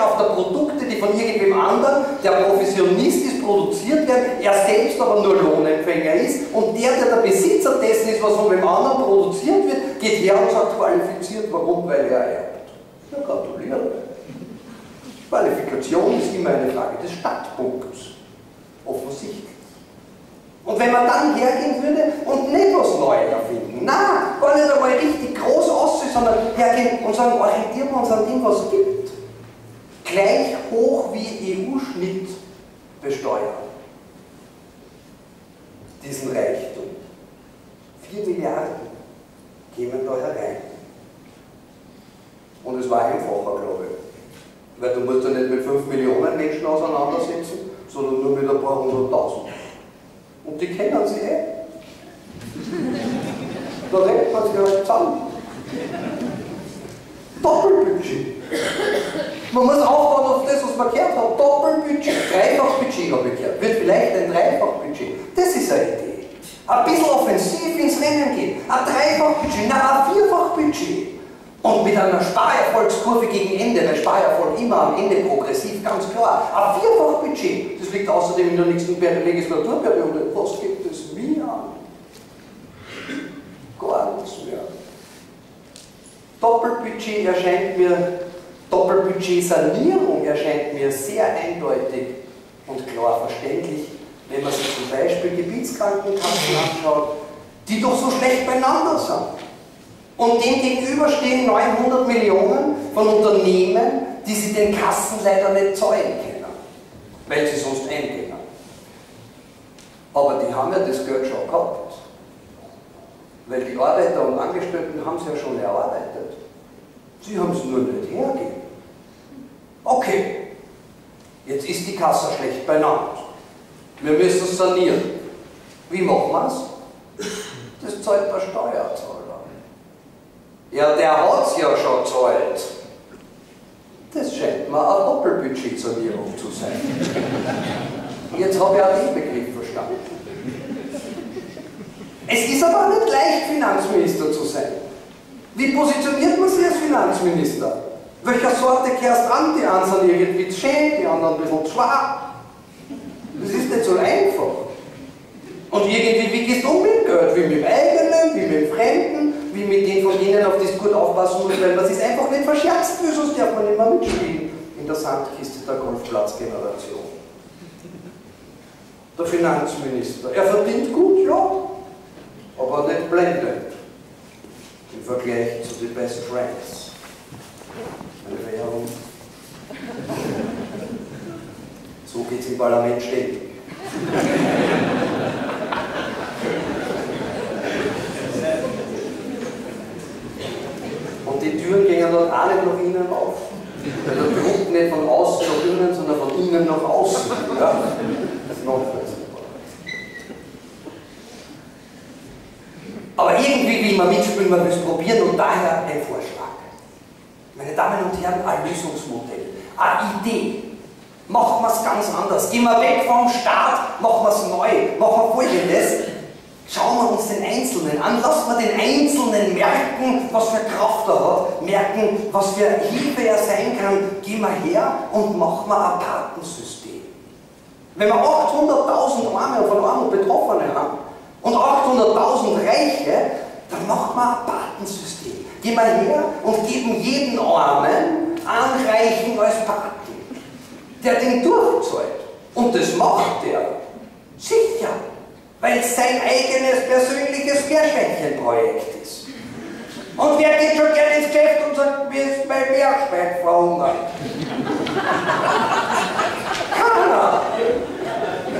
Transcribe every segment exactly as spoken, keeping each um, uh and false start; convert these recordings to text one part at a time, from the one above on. kauft er Produkte, die von irgendwem anderen, der professionistisch produziert werden, er selbst aber nur Lohnempfänger ist, und der, der der Besitzer dessen ist, was von wem anderen produziert wird, geht her und sagt, qualifiziert, warum? Weil er erbt. Ja, gratuliere. Qualifikation ist immer eine Frage des Startpunkts. Offensichtlich. Und wenn man dann hergehen würde und nicht was Neues erfinden, nein, gar nicht einmal richtig groß aussehen, sondern hergehen und sagen, orientieren wir uns an dem, was es gibt. Gleich hoch wie E U-Schnitt besteuern. Diesen Reichtum. Vier Milliarden kämen da herein. Und es war einfacher, glaube ich. Weil du musst ja nicht mit fünf Millionen Menschen auseinandersetzen, sondern nur mit ein paar hunderttausend. Und die kennen sie eh. Da redet man sich halt zusammen. Doppelbudget. Man muss aufbauen auf das, was man gehört hat. Doppelbudget, Dreifachbudget habe ich gehört. Wird vielleicht ein Dreifachbudget. Das ist eine Idee. Ein bisschen offensiv ins Rennen gehen. Ein Dreifachbudget, nein, ein Vierfachbudget. Und mit einer Sparerfolgskurve gegen Ende, weil Sparerfolg immer am Ende progressiv, ganz klar. Ein Vierfachbudget, das liegt außerdem in der nächsten Legislaturperiode. Was gibt es mir an? Gar nichts mehr. Doppelbudget erscheint mir, Doppelbudget-Sanierung erscheint mir sehr eindeutig und klar verständlich, wenn man sich zum Beispiel Gebietskrankenkassen anschaut, die doch so schlecht beieinander sind. Und dem gegenüber stehen neunhundert Millionen von Unternehmen, die sie den Kassen leider nicht zahlen können, weil sie sonst eingehen. Aber die haben ja das Geld schon gehabt, weil die Arbeiter und Angestellten haben es ja schon erarbeitet. Sie haben es nur nicht hergegeben. Okay, jetzt ist die Kasse schlecht beieinander. Wir müssen es sanieren. Wie machen wir es? Das zahlt der Steuerzahler. Ja, der hat es ja schon gezahlt. Das scheint mir eine Doppelbudgetsanierung zu sein. Jetzt habe ich auch den Begriff verstanden. Es ist aber nicht leicht, Finanzminister zu sein. Wie positioniert man sich als Finanzminister? Welcher Sorte kehrst du an? Die einen sind irgendwie zu schön, die anderen ein bisschen zu schwach. Das ist nicht so einfach. Und irgendwie, wie gehst du um mit Geld? Wie mit dem eigenen, wie mit dem Fremden? Wie mit denen, von denen auf das gut aufpassen muss, weil man es einfach nicht verscherzt will, sonst darf man nicht mehr mitspielen in der Sandkiste der Golfplatzgeneration. Der Finanzminister, er verdient gut, ja, aber nicht blendend im Vergleich zu den Best Friends. Eine Währung. So geht es im Parlament stehen. Die Türen gingen dort alle nach innen auf. Weil der Druck nicht von außen nach innen, sondern von innen nach außen. Ja? Das ist nachvollziehbar. Aber irgendwie will man mitspielen, man will es probieren, und daher ein Vorschlag. Meine Damen und Herren, ein Lösungsmodell, eine Idee. Machen wir es ganz anders. Gehen wir weg vom Staat, machen wir es neu. Machen wir Folgendes. Schauen wir uns den Einzelnen an, lassen wir den Einzelnen merken, was für Kraft er hat, merken, was für Hilfe er sein kann, gehen wir her und machen wir ein Patensystem. Wenn wir achthunderttausend Arme von Armut Betroffene haben und achthunderttausend Reiche, dann machen wir ein Patensystem. Gehen wir her und geben jeden Armen einen Reichen als Paten, der den durchzahlt. Und das macht er. Sicher. Weil es sein eigenes persönliches Meerschweinchenprojekt ist. Und wer geht schon gerne ins Geschäft und sagt, mir ist mein Meerschweinchen verhungert? Keiner!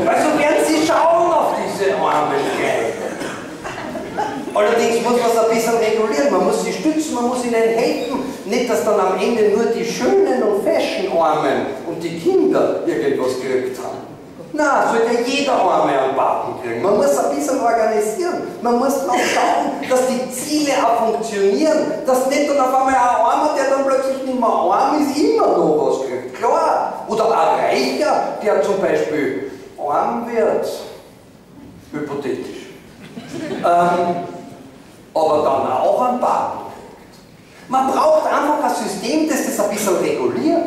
Also werden Sie schauen auf diese armen Kleinen. Allerdings muss man es ein bisschen regulieren, man muss sie stützen, man muss ihnen helfen. Nicht, dass dann am Ende nur die schönen und feschen Armen und die Kinder irgendwas gekriegt haben. Nein, sollte ja jeder Arme einen Paten kriegen. Man muss ein bisschen organisieren. Man muss darauf schauen, dass die Ziele auch funktionieren. Dass nicht dann auf einmal ein Armer, der dann plötzlich nicht mehr arm ist, immer noch was kriegt. Klar. Oder ein Reicher, der zum Beispiel arm wird. Hypothetisch. ähm, aber dann auch einen Paten kriegt. Man braucht einfach ein System, das das ein bisschen reguliert.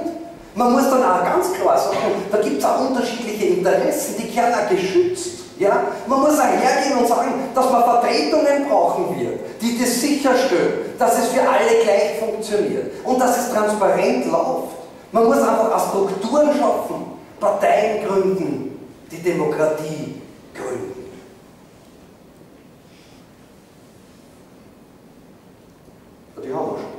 Man muss dann auch ganz klar sagen, da gibt es auch unterschiedliche Interessen, die werden auch geschützt. Ja? Man muss auch hergehen und sagen, dass wir Vertretungen brauchen wird, die das sicherstellen, dass es für alle gleich funktioniert und dass es transparent läuft. Man muss einfach auch Strukturen schaffen, Parteien gründen, die Demokratie gründen. Die haben wir schon.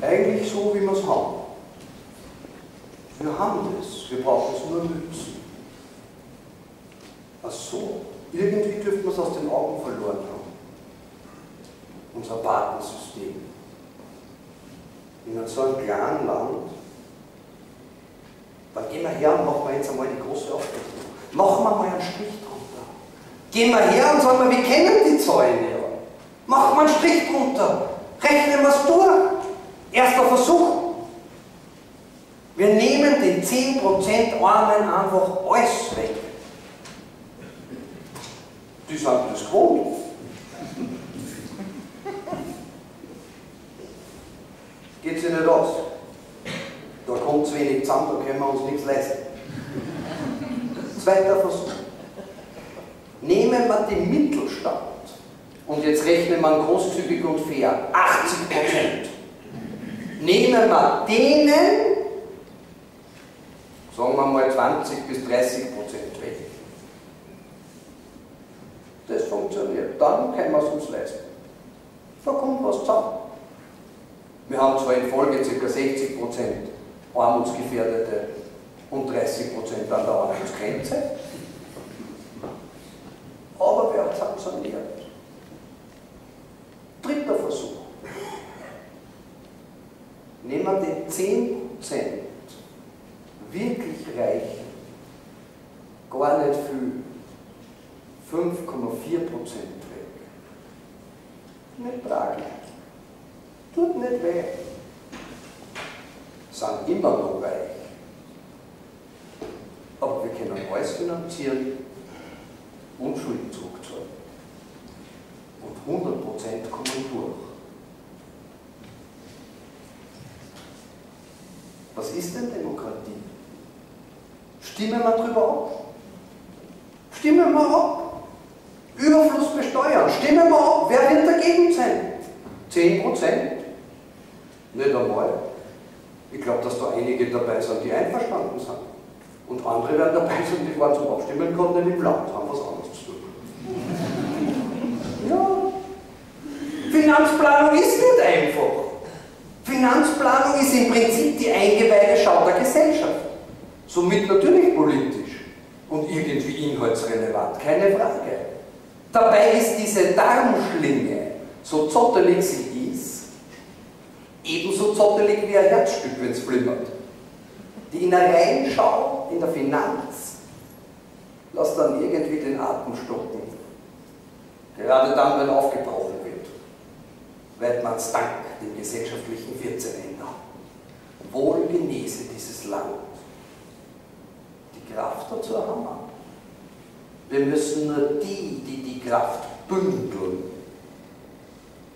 Eigentlich so, wie wir es haben. Wir haben das, wir brauchen es nur nützen. Ach so, irgendwie dürfen wir es aus den Augen verloren haben. Unser Patensystem. In so einem kleinen Land, dann gehen wir her und machen wir jetzt einmal die große Aufstellung. Machen wir mal einen Strich drunter. Gehen wir her und sagen wir, wir kennen die Zäune ja. Machen wir einen Strich drunter. Rechnen wir es durch. Erster Versuch. Wir nehmen den zehn Prozent Armen einfach alles weg. Die sagen das groß. Geht sich nicht aus. Da kommt es wenig zusammen, da können wir uns nichts leisten. Zweiter Versuch. Nehmen wir den Mittelstand und jetzt rechnen wir großzügig und fair, achtzig Prozent. Nehmen wir denen, sagen wir mal zwanzig bis dreißig Prozent weg. Das funktioniert, dann können wir es uns leisten. Da kommt was zusammen. Wir haben zwar in Folge ca. sechzig Prozent Armutsgefährdete und dreißig Prozent an der Armutsgrenze, aber wir haben es saniert. Dritter Versuch. Nehmen wir den zehn Prozent wirklich Reichen, gar nicht viel, fünf Komma vier Prozent weg. Nicht tragisch. Tut nicht weh. Sind immer noch reich. Aber wir können alles finanzieren und Schulden zurückzahlen. Und hundert Prozent kommen durch. Was ist denn Demokratie? Stimmen wir drüber ab? Stimmen wir ab? Überfluss besteuern. Stimmen wir ab? Wer wird dagegen sein? zehn Prozent? Nicht einmal. Ich glaube, dass da einige dabei sind, die einverstanden sind. Und andere werden dabei sein, die waren zum Abstimmen konnten im Land, haben was anderes zu tun. Ja. Finanzplanung ist nicht einfach. Finanzplanung ist im Prinzip die eingeweihte Schau der Gesellschaft. Somit natürlich politisch und irgendwie inhaltsrelevant, keine Frage. Dabei ist diese Darmschlinge, so zottelig sie ist, ebenso zottelig wie ein Herzstück, wenn es flimmert. Die Innereienschau in der Finanz lässt dann irgendwie den Atem stocken. Gerade dann, wenn aufgebrochen wird, weil man es dank den gesellschaftlichen vierzehn Ländern wohl genese dieses Land. Die Kraft dazu haben wir. Wir müssen nur die, die die Kraft bündeln,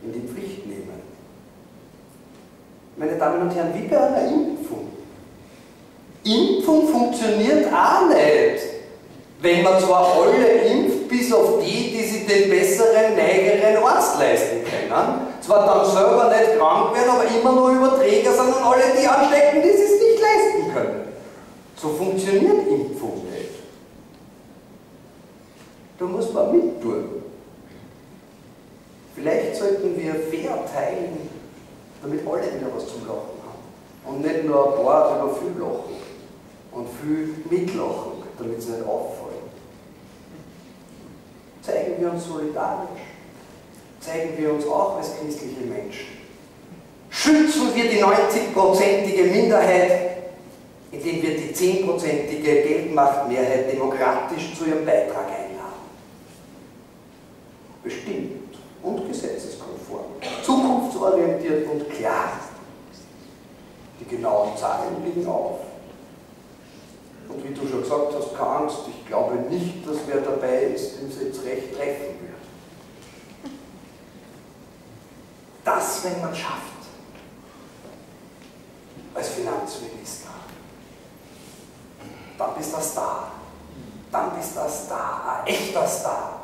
in die Pflicht nehmen. Meine Damen und Herren, wie bei einer Impfung. Impfung funktioniert auch nicht, wenn man zwar alle impft, bis auf die, die sich den besseren, neigeren Arzt leisten können, zwar dann selber nicht krank werden, aber immer nur Überträger, sondern alle die anstecken, die es sich nicht leisten können. So funktioniert Impfung nicht. Da muss man mittun. Vielleicht sollten wir fair teilen, damit alle wieder was zum Lachen haben. Und nicht nur ein paar, sondern viel lachen. Und viel mitlachen, damit es nicht auffallen. Zeigen wir uns solidarisch. Zeigen wir uns auch als christliche Menschen. Schützen wir die neunzigprozentige Minderheit, indem wir die zehnprozentige Geldmachtmehrheit demokratisch zu ihrem Beitrag einladen. Bestimmt. Und gesetzeskonform, zukunftsorientiert und klar. Die genauen Zahlen liegen auf. Und wie du schon gesagt hast, keine Angst, ich glaube nicht, dass wer dabei ist, dem es jetzt recht treffen wird. Das, wenn man es schafft, als Finanzminister. Dann bist du ein Star. Dann bist du ein Star, ein echter Star.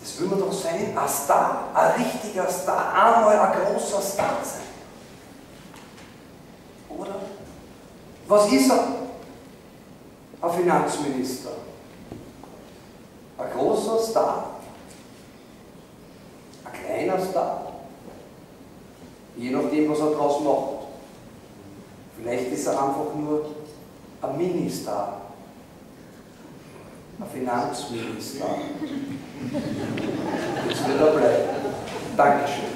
Das will man doch sein, ein Star, ein richtiger Star, einmal ein großer Star sein. Oder? Was ist er? Ein Finanzminister. Ein großer Star. Ein kleiner Star. Je nachdem, was er draus macht. Vielleicht ist er einfach nur ein Minister. Ein Finanzminister. Das wird er bleiben. Dankeschön.